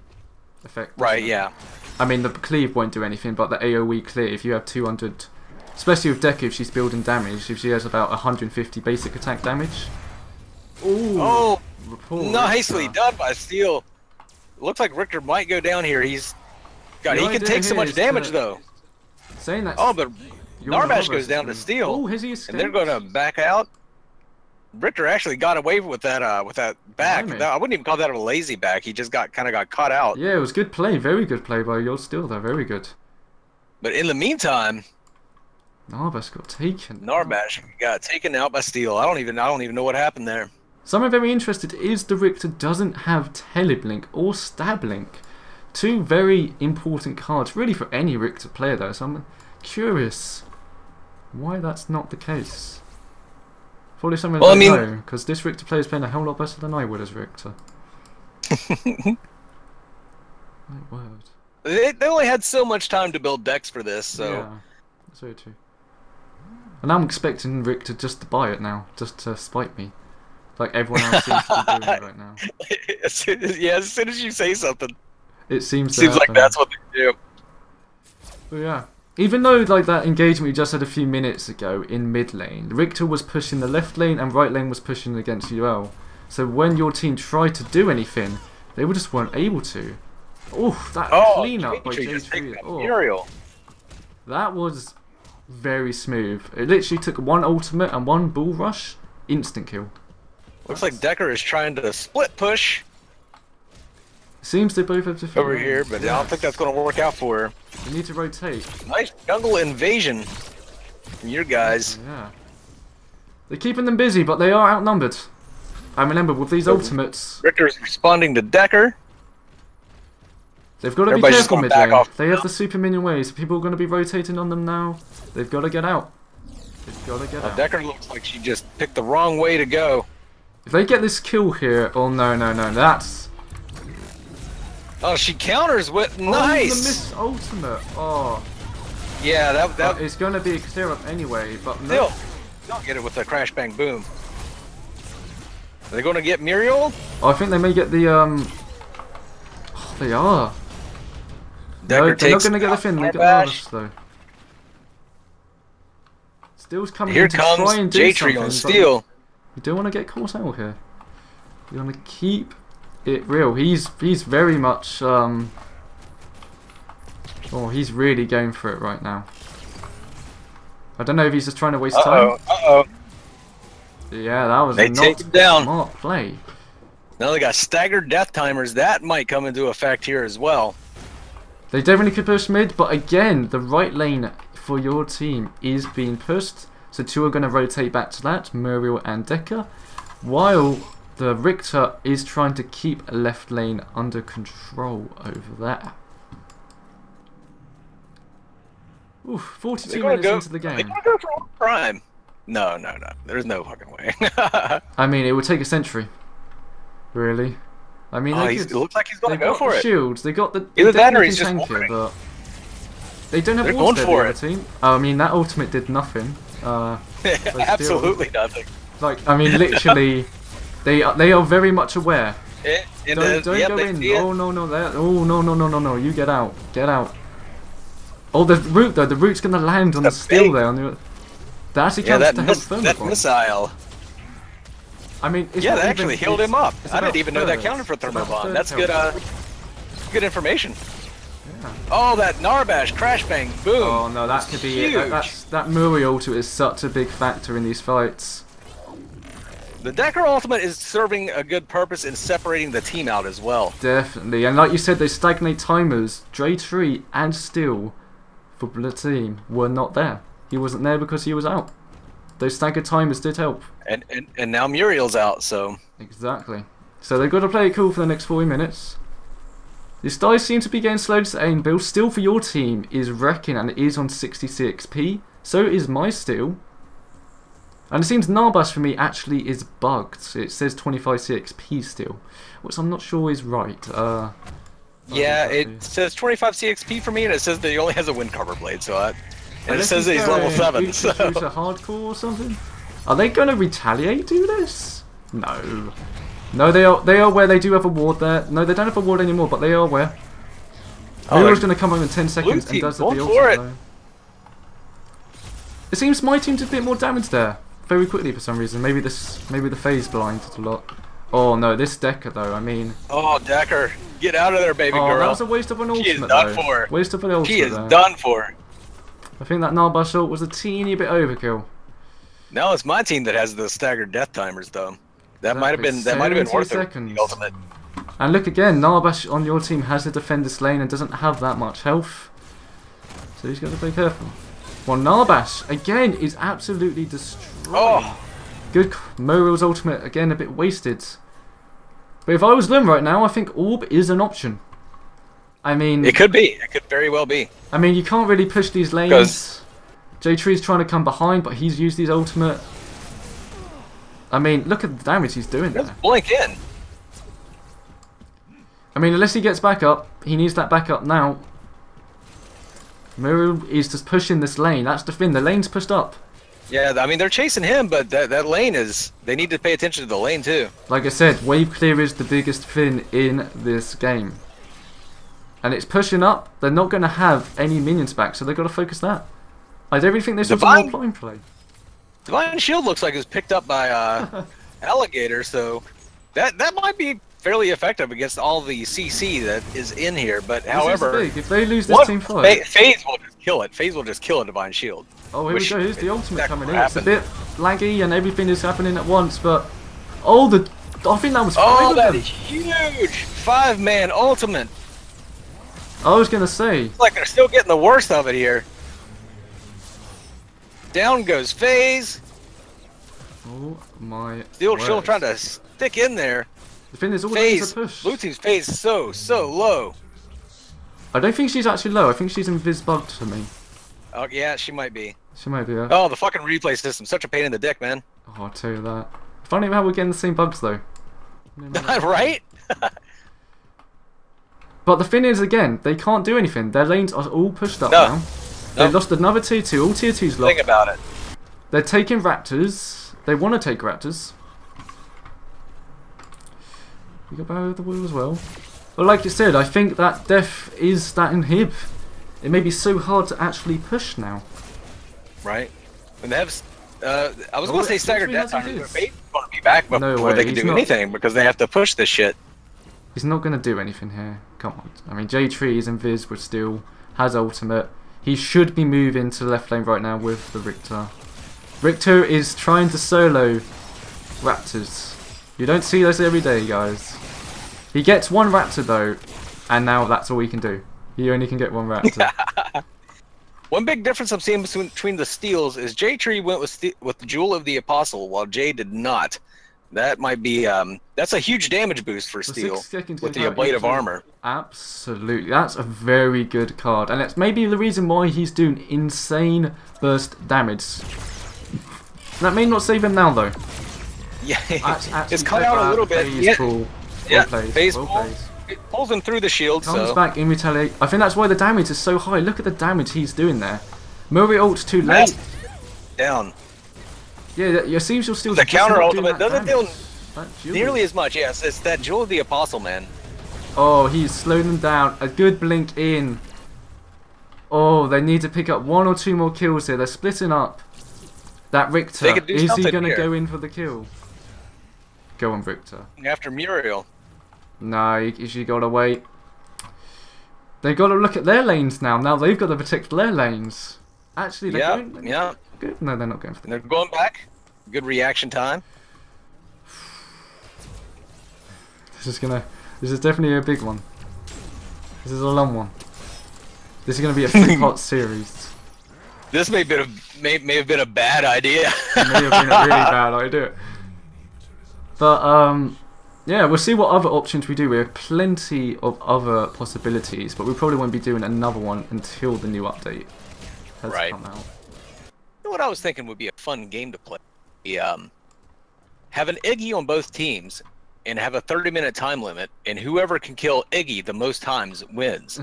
effect. Right, yeah. I mean, the cleave won't do anything, but the AoE clear, if you have two hundred... Especially with Dekker, if she's building damage, if she has about one hundred fifty basic attack damage. Ooh, oh, nicely done by Steel. Looks like Riktor might go down here. He's got. No he can take so much damage though. Saying that. Oh, but Narvash goes down to Steel. Oh, has he escaped? And they're going to back out. Riktor actually got away with that uh, with that back. No, I wouldn't even call that a lazy back. He just got kind of got caught out. Yeah, it was good play. Very good play by Yol Steel there. Very good. But in the meantime, Narvash got taken. Narvash got taken out by Steel. I don't even I don't even know what happened there. Something very interesting is the Riktor doesn't have Teleblink or Stablink. Two very important cards, really, for any Riktor player though. So I'm curious why that's not the case. Probably something well, I mean, know, because this Riktor player is playing a whole lot better than I would as Riktor. My word. They, they only had so much time to build decks for this, so. Yeah, that's very true. And I'm expecting Riktor just to buy it now, just to spite me. Like everyone else seems to be doing it right now. As soon as, yeah, as soon as you say something. It seems, seems like that's what they do. But yeah. Even though like that engagement we just had a few minutes ago in mid lane, Riktor was pushing the left lane and right lane was pushing against U L. So when your team tried to do anything, they were just weren't able to. Oof, that oh, clean up by Jay Tree. Muriel. That was very smooth. It literally took one ultimate and one bull rush, instant kill. Looks That's... like Dekker is trying to split push. Seems they both have to over here, ones. But yes. I don't think that's going to work out for her. We need to rotate. Nice jungle invasion from your guys. Yeah. They're keeping them busy, but they are outnumbered. And remember, with these so ultimates... Riktor is responding to Dekker. They've got to Everybody's be careful mid lane. They have the super minion waves. People are going to be rotating on them now. They've got to get out. They've got to get now, out. Dekker looks like she just picked the wrong way to go. If they get this kill here... Oh, no, no, no. That's... Oh, she counters with nice. Oh, the missed ultimate. Oh. Yeah, that that. But it's gonna be a clear up anyway, but no. Still, don't get it with the crash bang boom. Are they gonna get Muriel? Oh, I think they may get the um. Oh, they are. No, they're takes not gonna get the fin. They get Narvash though. Steel's coming. Here in to comes try and do Jay Tree on Steel. We don't want to get caught out here. We want to keep. It real. He's he's very much um. Oh, he's really going for it right now. I don't know if he's just trying to waste uh -oh, time. Uh oh. Yeah, that was they not take him down. Smart play. Now they got staggered death timers. That might come into effect here as well. They definitely could push mid, but again, the right lane for your team is being pushed. So two are going to rotate back to that, Muriel and Dekker, while. The Riktor is trying to keep left lane under control over there. Oof, forty-two minutes go, into the game. They're going to go for Orb Prime. No, no, no. There's no fucking way. I mean, it would take a century. Really? I mean, oh, it looks like he's going to go for it. Shields. They got the either that or he's just walking. But they don't have wards for it. Team. I mean, that ultimate did nothing. Uh, Absolutely still, nothing. Like, I mean, literally. They are, they are very much aware. It, it don't is, don't yep, go in. Oh no no that. Oh no no no no no. You get out. Get out. Oh the root though. The root's gonna land on the Steel there. On the, that actually yeah, counts that to help Thermobond. That missile. I mean. It's yeah, that actually even, healed him up. I didn't even third. know that counted for Thermobond. That's good. Uh, good information. Yeah. Oh that Narvash crash bang boom. Oh no, that could be huge. It. That, that's, that Muriel too is such a big factor in these fights. The Dekker ultimate is serving a good purpose in separating the team out as well. Definitely, and like you said, they stagnate timers. Jay Tree and Steel for the team were not there. He wasn't there because he was out. Those staggered timers did help. And, and and now Muriel's out, so... Exactly. So they've got to play it cool for the next forty minutes. This dive seems to be getting slowed to aim, Bill. Steel for your team is wrecking and it is on sixty-six X P. So is my Steel. And it seems Narvash for me actually is bugged. It says twenty-five C X P still, which I'm not sure is right. Uh, yeah, it be. says twenty-five C X P for me, and it says that he only has a wind cover blade. So, I, and Unless it says he's, that he's level seven. So a hardcore or something? Are they going to retaliate? Do this? No, no, they are. They are where they do have a ward there. No, they don't have a ward anymore, but they are where. Oh, Muriel's going to come over in ten seconds and does the ultimate. It seems my team did a bit more damage there. Very quickly for some reason. Maybe this, maybe the FaZe blinded a lot. Oh no, this Dekker though. I mean. Oh Dekker, get out of there, baby oh, girl. That was a waste of an ultimate. She is done though. for. Waste of an ultimate. She is though. done for. I think that Gnarbash ult was a teeny bit overkill. No, it's my team that has the staggered death timers, though. That, that might have been that might have been worth seconds. It. The ultimate. And look again, Gnarbash on your team has a defender slain and doesn't have that much health, so he's got to be careful. Well, Gnarbash again is absolutely destroyed. Oh. Good, Muriel's ultimate again a bit wasted. But if I was Lim right now, I think Orb is an option. I mean, it could be. It could very well be. I mean, you can't really push these lanes. Cause... Jay Tree's trying to come behind, but he's used his ultimate. I mean, look at the damage he's doing there. Let's blink in. I mean, unless he gets back up, he needs that back up now. Muriel is just pushing this lane. That's the thing. The lane's pushed up. Yeah, I mean, they're chasing him, but that, that lane is... They need to pay attention to the lane, too. Like I said, wave clear is the biggest thing in this game. And it's pushing up. They're not going to have any minions back, so they've got to focus that. I don't really think this was a more play. Divine Shield looks like it was picked up by uh, Alligator, so that that might be fairly effective against all the C C that is in here. But this however, if they lose this what, team fight, FaZe will just kill it. FaZe will just kill a Divine Shield. Oh, here we go. Here's the ultimate coming in. It's a bit laggy and everything is happening at once, but oh, the I think that was five oh, of that them. Huge five-man ultimate. I was gonna say, it's like they're still getting the worst of it here. Down goes FaZe. Oh my! Steel Chill trying to stick in there. The thing is, all FaZe, push. Blue team's FaZe so so low. I don't think she's actually low. I think she's invis bugged for me. Oh yeah, she might be. She might be. Uh... Oh, the fucking replay system, such a pain in the dick, man. Oh, I'll tell you that. Funny how we're getting the same bugs though. Right? But the thing is, again, they can't do anything. Their lanes are all pushed up no. now. They nope. lost another tier two, all tier two's lost. Think about it. They're taking Raptors. They want to take Raptors. We got Barrier of the Wheel as well. But like you said, I think that death is that inhib. It may be so hard to actually push now. Right. When they have, uh, I was oh, going to say staggered death time. They're going to be back before no way. they can He's do not. anything because they have to push this shit. He's not going to do anything here. Come on. I mean, Jay Tree is invis, but still has ultimate. He should be moving to the left lane right now with the Riktor. Riktor is trying to solo Raptors. You don't see those every day, guys. He gets one Raptor, though, and now that's all he can do. He only can get one Raptor. One big difference I'm seeing between, between the Steels is Jay Tree went with, the, with the Jewel of the Apostle, while Jay did not. That might be, um, that's a huge damage boost for Steel with the Ablate of Armor. Absolutely, that's a very good card. And that's maybe the reason why he's doing insane burst damage. That may not save him now, though. Yeah, it's cut out a little bit. Yeah, cool. yeah. FaZe well pull. It pulls him through the shield. Comes so. back in retaliation. I think that's why the damage is so high. Look at the damage he's doing there. Muriel ult's too late. Down. Yeah, it seems you'll still. The counter ultimate doesn't deal nearly as much. Yes, it's that Jewel of the Apostle, man. Oh, he's slowed them down. A good blink in. Oh, they need to pick up one or two more kills here. They're splitting up. That Riktor, is he going to go in for the kill? Go on, Riktor. After Muriel. No, she got to wait. They've got to look at their lanes now. Now they've got to protect their lanes. Actually, they yeah, don't. Yeah. Good. No, they're not going for that. They're going back. Good reaction time. This is gonna. This is definitely a big one. This is a long one. This is gonna be a pretty hot series. This may have been a may, may have been a bad idea. It may have been a really bad idea. But um, yeah, we'll see what other options we do. We have plenty of other possibilities, but we probably won't be doing another one until the new update. Right. Come out. You know what I was thinking would be a fun game to play? Yeah, um, have an Iggy on both teams and have a thirty minute time limit, and whoever can kill Iggy the most times wins.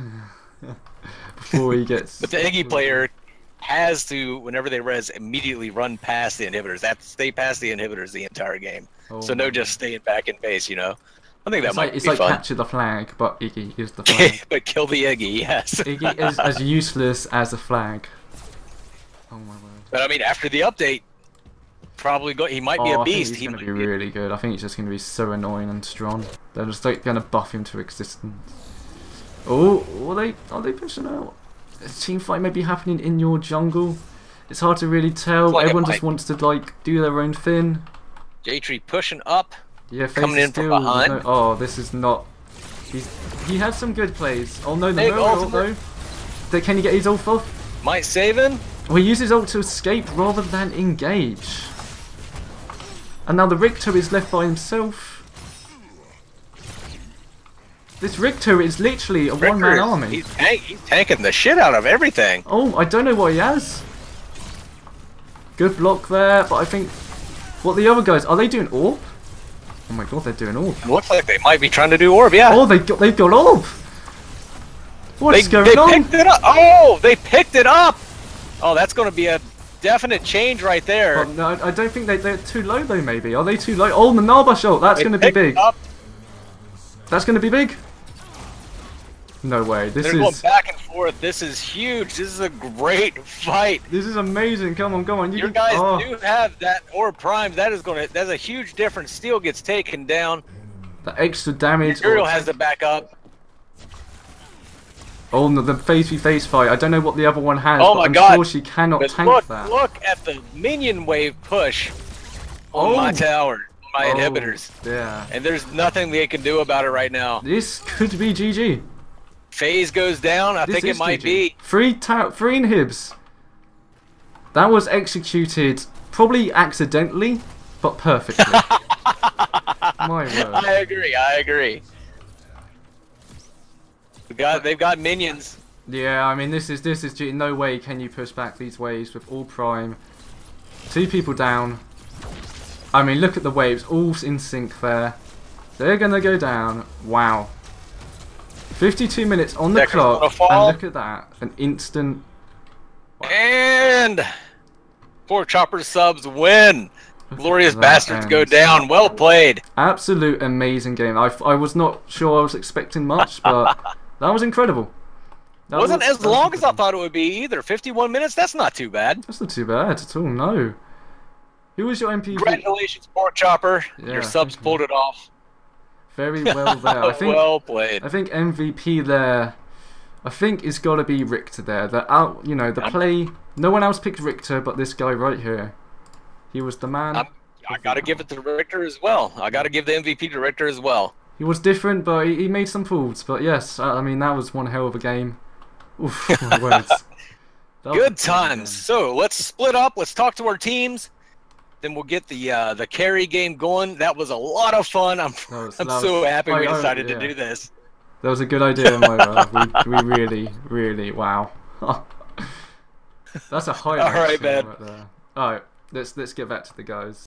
Before he gets. But the Iggy player has to, whenever they res, immediately run past the inhibitors. They have to stay past the inhibitors the entire game. Oh, so no, just staying back in base, you know. I think that it's might like, be it's like fun. Capture the flag, but Iggy is the flag. But kill the Iggy, yes. Iggy is as useless as a flag. Oh my word. But I mean, after the update, probably go, he might oh, be a beast. He's he going to be really good. I think he's just going to be so annoying and strong. They're just like going to buff him to existence. Oh, are they? Are they pushing out? team fight may be happening in your jungle. It's hard to really tell. Like Everyone just wants to like do their own thing. Jay Tree pushing up. Yeah, FaZe coming in Steel, from behind. No, oh, this is not. He's, he had some good plays. Oh no, no, no, no, no. Can he get his ult off? Might save him. Well, he uses ult to escape rather than engage. And now the Riktor is left by himself. This Riktor is literally a one-man army. He's, tank, he's tanking the shit out of everything. Oh, I don't know what he has. Good block there, but I think... What the other guys, are they doing orb? Oh my god, they're doing orb. It looks like they might be trying to do orb, yeah. Oh, they got, they've got orb. What's they, going they on? They picked it up. Oh, they picked it up. Oh, that's going to be a definite change right there. Oh, no, I don't think they, they're too low, though, maybe. Are they too low? Oh, the Narvash ult, that's going to be big. Up. That's going to be big. No way. This They're is. They're going back and forth. This is huge. This is a great fight. This is amazing. Come on, come on. You Your can... guys oh. do have that Orb Prime. That is going to. That's a huge difference. Steel gets taken down. That extra damage. Muriel has the back up. Oh no, the face v face fight. I don't know what the other one has. Oh but my I'm god. Sure she cannot but tank look, that. Look at the minion wave push on oh. my tower. My oh, inhibitors. Yeah. And there's nothing they can do about it right now. This could be G G. FaZe goes down. I this think it might G G. Be. Three, three inhibs. That was executed probably accidentally, but perfectly. My word. I agree. I agree. We got, they've got minions. Yeah, I mean, this is this is no way can you push back these waves with all prime. Two people down. I mean, look at the waves, all in sync there. They're going to go down. Wow. fifty-two minutes on the Decker's clock, and look at that. An instant... Wow. And... Porkchopper subs win. Glorious Bastards end. Go down. Well played. Absolute amazing game. I, I was not sure I was expecting much, but that was incredible. That Wasn't was, as that long was as I thought it would be either. fifty-one minutes, that's not too bad. That's not too bad at all, no. Who was your M P V? Congratulations, Porkchopper. Yeah, your subs you. pulled it off. Very well there. I think, well played. I think M V P there, I think it's got to be Riktor there. The out, you know, the I'm, play. No one else picked Riktor but this guy right here. He was the man. I'm, I got to give it to Riktor as well. I got to give the M V P to Riktor as well. He was different, but he, he made some pulls. But yes, I, I mean, that was one hell of a game. Oof, my words. Good times. So let's split up. Let's talk to our teams. Then we'll get the uh, the carry game going. That was a lot of fun. I'm no, I'm was, so happy I, we decided I, yeah. to do this. That was a good idea, Moira. we, we really, really, wow. That's a high. All right, man. Right there. All right, let's let's get back to the guys.